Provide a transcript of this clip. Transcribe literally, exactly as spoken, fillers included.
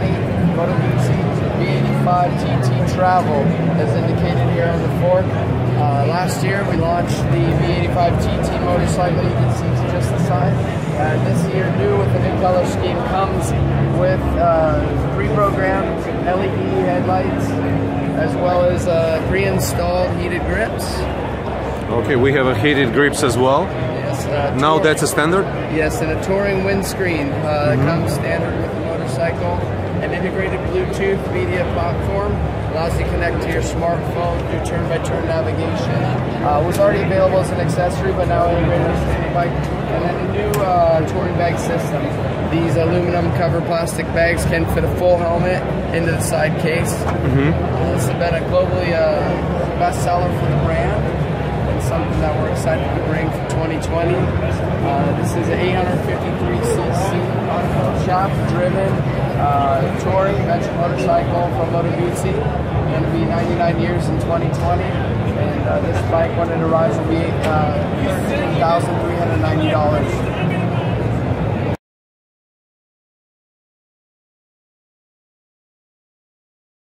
twenty twenty Moto Guzzi V eighty-five T T Travel, as indicated here on the fork. Uh, last year we launched the V eighty-five T T motorcycle. You can see just the sign. Uh, this year, new with the new color scheme, comes with uh, pre-programmed L E D headlights, as well as uh, pre-installed heated grips. Okay, we have a heated grips as well. Yes. Uh, now that's a standard? Yes, and a touring windscreen uh, mm-hmm. comes standard with the motorcycle. An integrated Bluetooth media platform allows you to connect to your smartphone, do turn-by-turn navigation. Uh, was already available as an accessory, but now integrated with the bike. And then a new uh, touring bag system. These aluminum cover plastic bags can fit a full helmet into the side case. Mm-hmm. This has been a globally uh, bestseller for the brand. Something that we're excited to bring for twenty twenty. Uh, this is an eight fifty-three c c shop-driven uh, touring adventure motorcycle from Moto Guzzi. It'll be ninety-nine years in twenty twenty, and uh, this bike, when it arrives, will be uh, thirteen thousand three hundred ninety dollars.